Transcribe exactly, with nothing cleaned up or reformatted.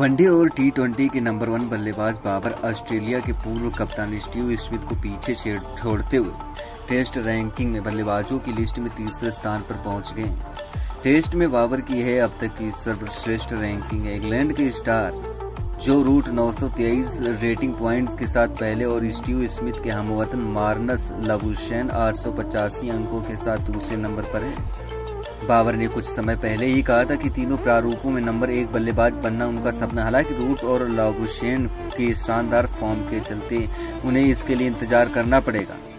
One day और T twenty के number one बल्लेबाज बाबर ऑस्ट्रेलिया के पूर्व कप्तान स्टीव स्मिथ को पीछे छोड़ते हुए टेस्ट रैंकिंग में बल्लेबाजों की लिस्ट में तीसरे स्थान पर पहुंच गए। टेस्ट में बाबर की है अब तक की सर्वश्रेष्ठ रैंकिंग। इंग्लैंड के स्टार जो रूट नौ सौ तेईस रेटिंग पॉइंट्स के साथ पहले और स्टीव स्मिथ के हमवतन मार्नस लाबुशेन आठ सौ पचासी अंकों के साथ दूसरे नंबर पर है। बाबर ने कुछ समय पहले ही कहा था कि तीनों प्रारूपों में नंबर एक बल्लेबाज बनना उनका सपना। हालांकि रूट और लाबुशेन के शानदार फॉर्म के चलते उन्हें इसके लिए इंतजार करना पड़ेगा।